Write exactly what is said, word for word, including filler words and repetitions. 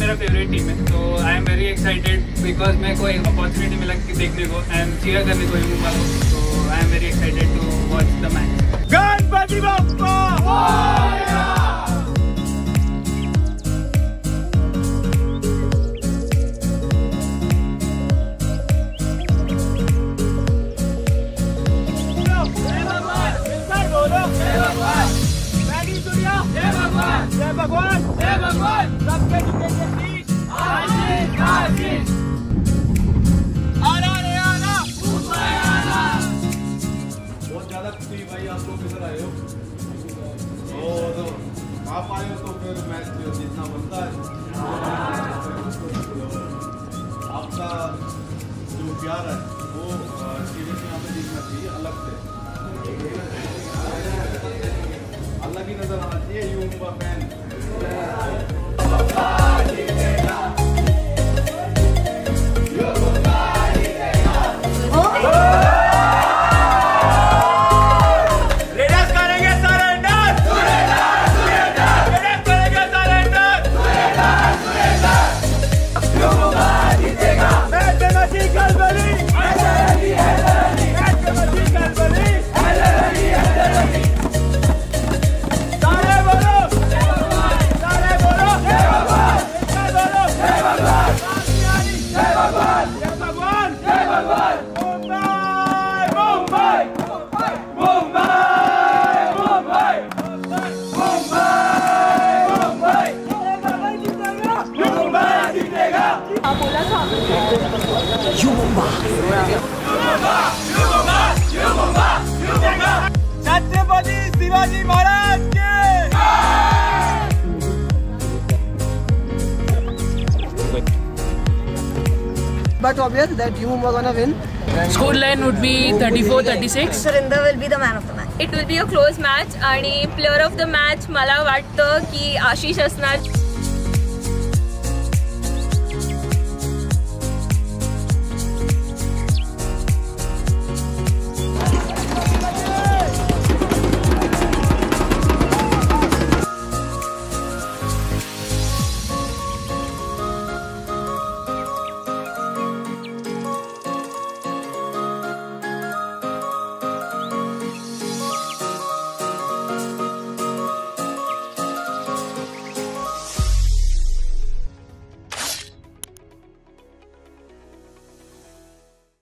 मुंबई मेरा favourite team है, तो I am very excited because मेरे को एक अपॉर्चुनिटी मिला देखने को एंड चीयर करने को मुंबई को, तो I am very excited to watch the match. Ganpati Bappa Morya. आप आए हो तो फिर मैच जीतना बनता है। आपका जो प्यार है वो सीरीज में हमें देखना चाहिए, अलग से अलग ही नजर आना चाहिए। युम्बा fan Yumumba Yumumba Yumumba Yumumba Yumumba Chhatrapati Shivaji Maharaj ke jai! But obvious that Yumumba gonna win. Scoreline would be thirty-four thirty-six. Surinder will be the man of the match. It will be a close match and player of the match Mala Malavath ki Ashish Asnar.